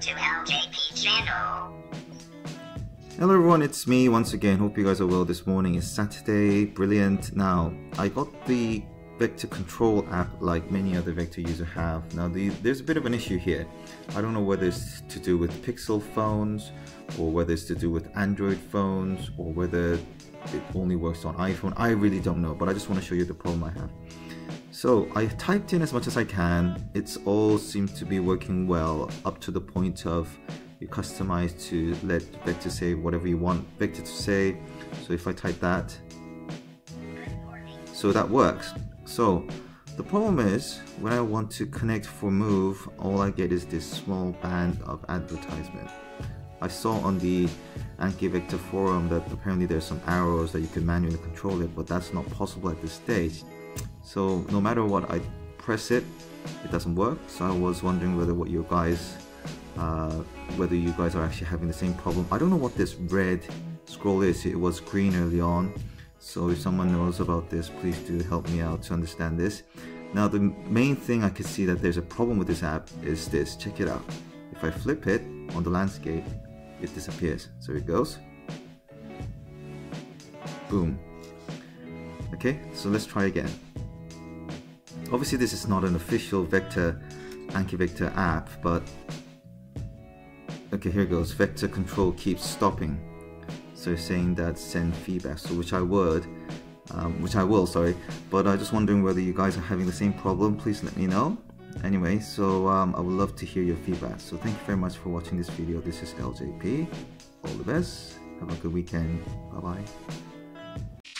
to LKP channel. Hello everyone, it's me once again. Hope you guys are well. This morning is Saturday. Brilliant. Now, I got the Vector Control app like many other Vector users have. Now, there's a bit of an issue here. I don't know whether it's to do with Pixel phones, or whether it's to do with Android phones, or whether it only works on iPhone. I really don't know, but I just want to show you the problem I have. So I've typed in as much as I can. It's all seemed to be working well up to the point of you customize to let Vector say whatever you want Vector to say. So if I type that, so that works. So the problem is when I want to connect for move, all I get is this small band of advertisement. I saw on the Anki Vector forum that apparently there's some arrows that you can manually control it, but that's not possible at this stage. So no matter what I press it, it doesn't work. So I was wondering whether you guys are actually having the same problem. I don't know what this red scroll is. It was green early on. So if someone knows about this, please do help me out to understand this. Now the main thing I can see that there's a problem with this app is this. Check it out. If I flip it on the landscape, it disappears. So it goes. Boom. Okay, so let's try again. Obviously this is not an official Vector, Anki Vector app, but okay, here it goes. Vector Control keeps stopping. So saying that send feedback, so which I will, but I'm just wondering whether you guys are having the same problem. Please let me know. Anyway, so I would love to hear your feedback. So thank you very much for watching this video. This is LJP. All the best. Have a good weekend. Bye bye.